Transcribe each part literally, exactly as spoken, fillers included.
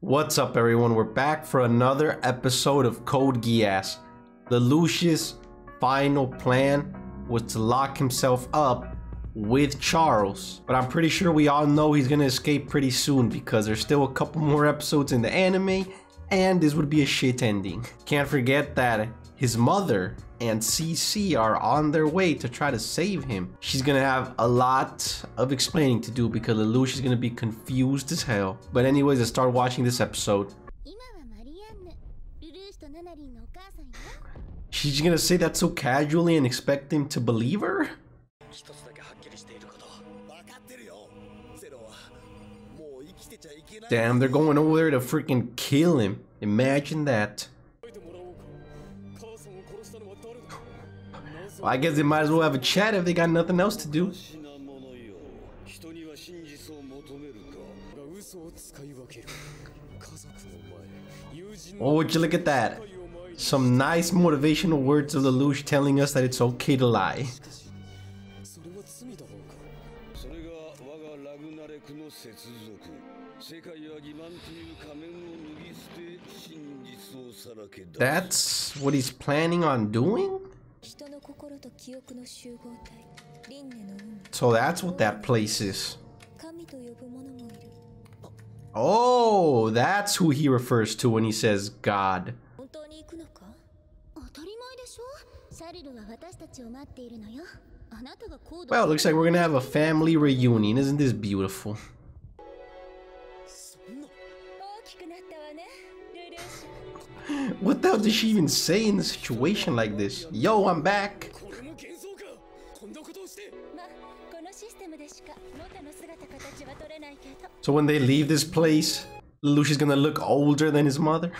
What's up, everyone? We're back for another episode of Code Geass. Lelouch's final plan was to lock himself up with Charles, but I'm pretty sure we all know he's gonna escape pretty soon because there's still a couple more episodes in the anime, and this would be a shit ending. Can't forget that his mother and C C are on their way to try to save him. She's gonna have a lot of explaining to do because Lelouch is gonna be confused as hell. But anyways, let's start watching this episode. She's gonna say that so casually and expect him to believe her? Damn, they're going over there to freaking kill him. Imagine that. Well, I guess they might as well have a chat if they got nothing else to do. Oh, would you look at that? Some nice motivational words of Lelouch telling us that it's okay to lie. That's what he's planning on doing? So that's what that place is. Oh, that's who he refers to when he says God. Well, it looks like we're gonna have a family reunion. Isn't this beautiful? What the hell does she even say in a situation like this? Yo, I'm back! So when they leave this place, Lelouch is gonna look older than his mother?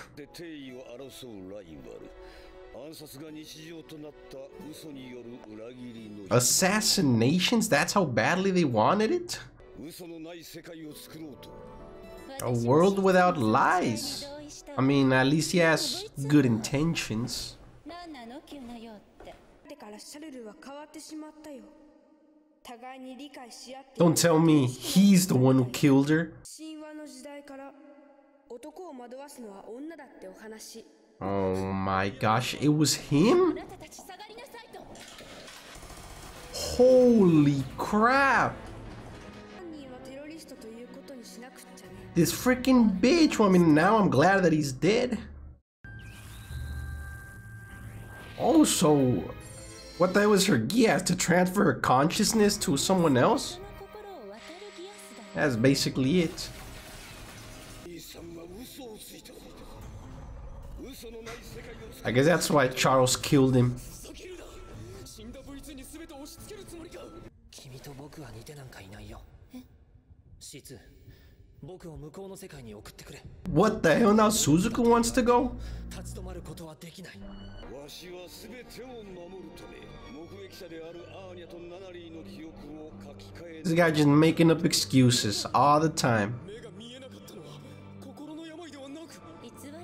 Assassinations? That's how badly they wanted it? A world without lies. I mean, at least he has good intentions. Don't tell me he's the one who killed her. Oh my gosh, it was him? Holy crap! This freaking bitch. Well, I mean, now I'm glad that he's dead. Oh, so what the hell was her Geass? To transfer her consciousness to someone else? That's basically it. I guess that's why Charles killed him. What the hell, now Suzaku wants to go? This guy just making up excuses all the time.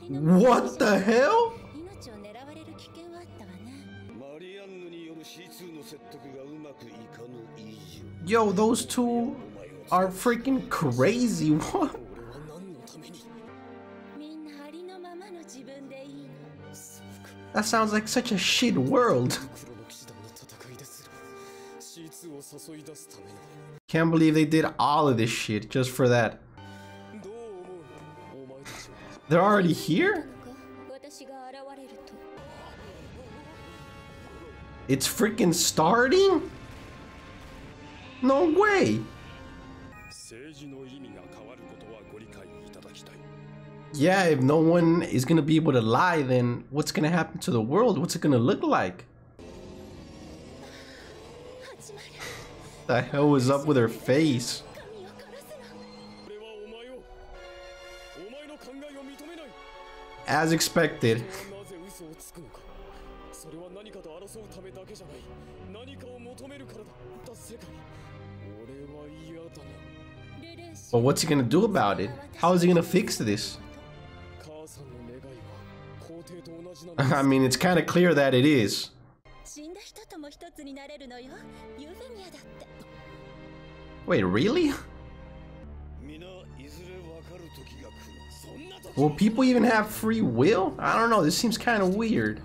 What the hell? Yo, those two are freaking crazy. What? That sounds like such a shit world. Can't believe they did all of this shit just for that. They're already here? It's freaking starting? No way! Yeah, if no one is gonna be able to lie, then what's gonna happen to the world? What's it gonna look like? The hell was up with her face? As expected. But what's he gonna do about it? How is he gonna fix this? I mean, it's kind of clear that it is. Wait, really? Will people even have free will? I don't know, this seems kind of weird.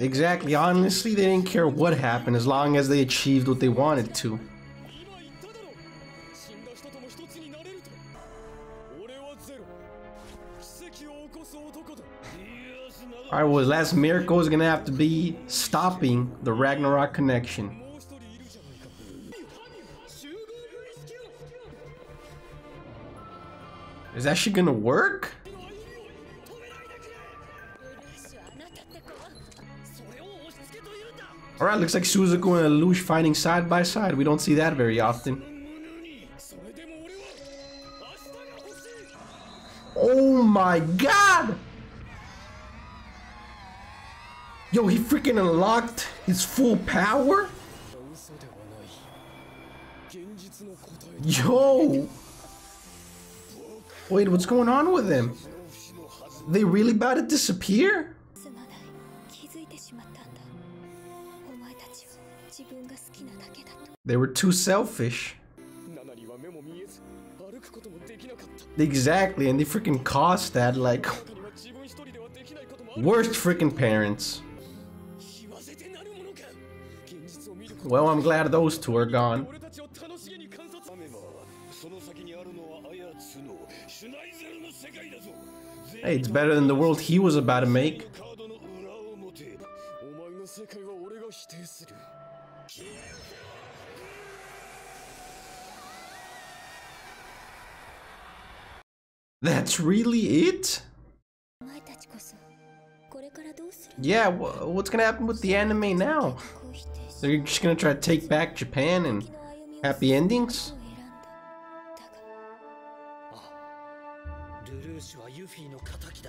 Exactly, honestly they didn't care what happened as long as they achieved what they wanted to. Alright, well, his last miracle is gonna have to be stopping the Ragnarok connection. Is that shit gonna work? Alright, looks like Suzaku and Lelouch fighting side by side. We don't see that very often. Oh my god! Yo, he freaking unlocked his full power? Yo! Wait, what's going on with him? They really about to disappear? They were too selfish. Exactly, and they freaking caused that, like... worst freaking parents. Well, I'm glad those two are gone. Hey, it's better than the world he was about to make. That's really it? Yeah, what's gonna happen with the anime now? They're just gonna try to take back Japan and happy endings?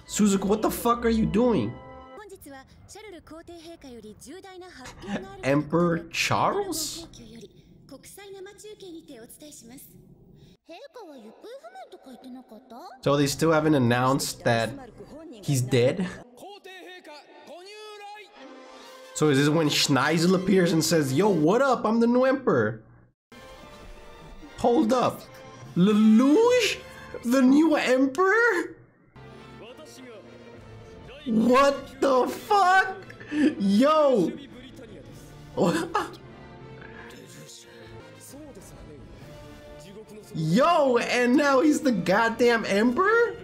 Suzaku, what the fuck are you doing? Emperor Charles? So they still haven't announced that he's dead? So is this when Schneizel appears and says, yo, what up? I'm the new emperor. Hold up. Lelouch? The new emperor? What the fuck? Yo! Yo, and now he's the goddamn emperor?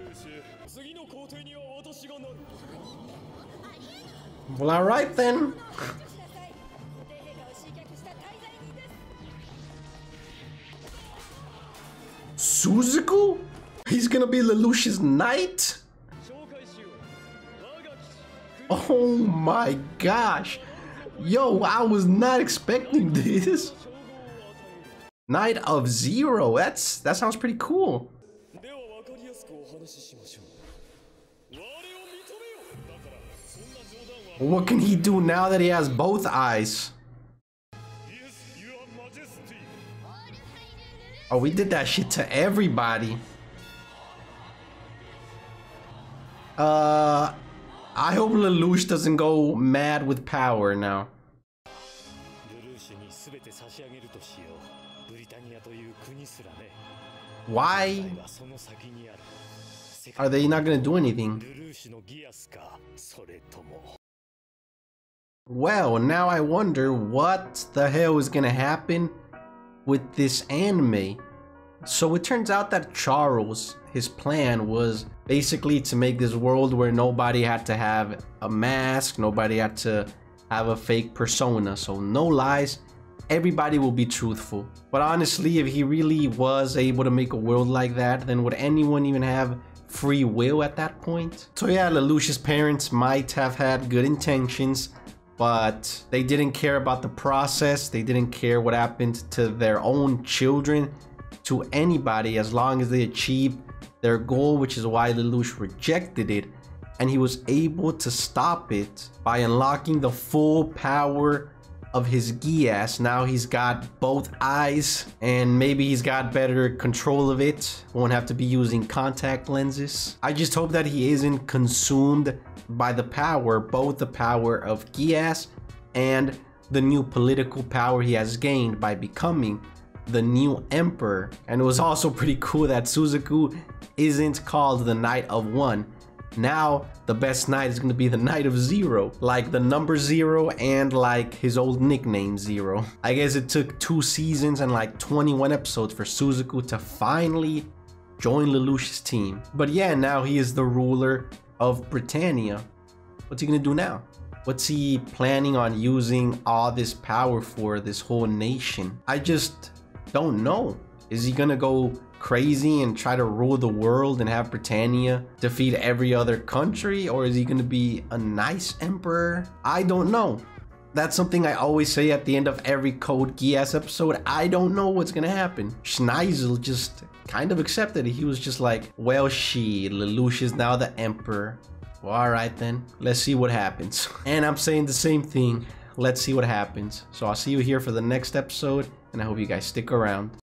Well, alright then. Suzaku? He's gonna be Lelouch's knight? Oh my gosh. Yo, I was not expecting this. Knight of Zero. That's that sounds pretty cool. What can he do now that he has both eyes? Oh, we did that shit to everybody. Uh, I hope Lelouch doesn't go mad with power now. Why are they not gonna do anything? Well, now I wonder what the hell is gonna happen with this anime. So it turns out that Charles, his plan was basically to make this world where nobody had to have a mask, nobody had to have a fake persona, so no lies, everybody will be truthful. But honestly, if he really was able to make a world like that, then would anyone even have free will at that point? So yeah, Lelouch's parents might have had good intentions, but they didn't care about the process. They didn't care what happened to their own children, to anybody, as long as they achieved their goal, which is why Lelouch rejected it. And he was able to stop it by unlocking the full power of his Geass. Now he's got both eyes, and maybe he's got better control of it. Won't have to be using contact lenses. I just hope that he isn't consumed by the power, both the power of Geass and the new political power he has gained by becoming the new emperor. And it was also pretty cool that Suzaku isn't called the Knight of One. Now the best knight is going to be the Knight of Zero, like the number zero and like his old nickname Zero. I guess it took two seasons and like twenty-one episodes for Suzaku to finally join Lelouch's team. But yeah, now he is the ruler of Britannia. What's he going to do now? What's he planning on using all this power for, this whole nation? I just don't know. Is he going to go crazy and try to rule the world and have Britannia defeat every other country, or is he going to be a nice emperor? I don't know. That's something I always say at the end of every Code Geass episode. I don't know what's going to happen. Schneizel just kind of accepted it. He was just like, well, she, Lelouch is now the emperor. Well, all right then, let's see what happens. And I'm saying the same thing. Let's see what happens. So I'll see you here for the next episode, and I hope you guys stick around.